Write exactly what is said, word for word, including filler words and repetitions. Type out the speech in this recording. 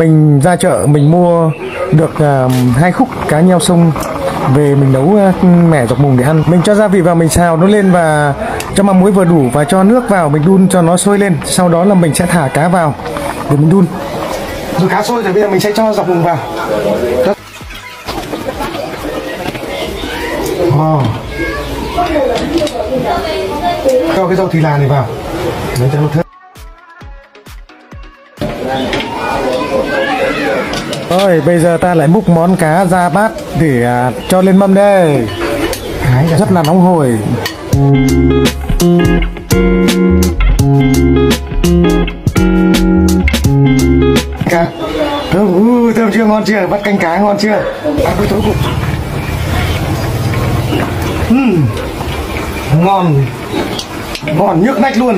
Mình ra chợ mình mua được uh, hai khúc cá nheo sông về mình nấu uh, mẻ dọc mùng để ăn. Mình cho gia vị vào, mình xào nó lên và cho mắm muối vừa đủ và cho nước vào, mình đun cho nó sôi lên. Sau đó là mình sẽ thả cá vào để mình đun. Rồi cá sôi thì bây giờ mình sẽ cho dọc mùng vào. Wow. Cho cái rau thì là này vào. Để cho nó thơm. Rồi bây giờ ta lại múc món cá ra bát để à, cho lên mâm đây. Đấy, rất là nóng hổi. Cá. Thơm, thơm chưa, ngon chưa, bắt canh cá ngon chưa. Ăn cuối tối cùng. Uhm, ngon, ngon nhức nách luôn.